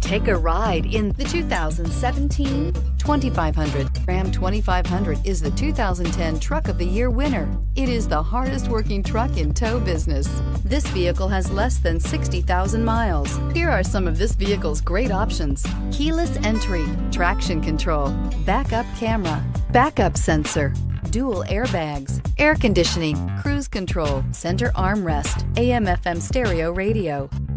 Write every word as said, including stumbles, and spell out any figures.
Take a ride in the two thousand seventeen twenty-five hundred. Ram twenty-five hundred is the two thousand ten Truck of the Year winner. It is the hardest working truck in tow business. This vehicle has less than sixty thousand miles. Here are some of this vehicle's great options: keyless entry, traction control, backup camera, backup sensor, dual airbags, air conditioning, cruise control, center armrest, A M F M stereo radio,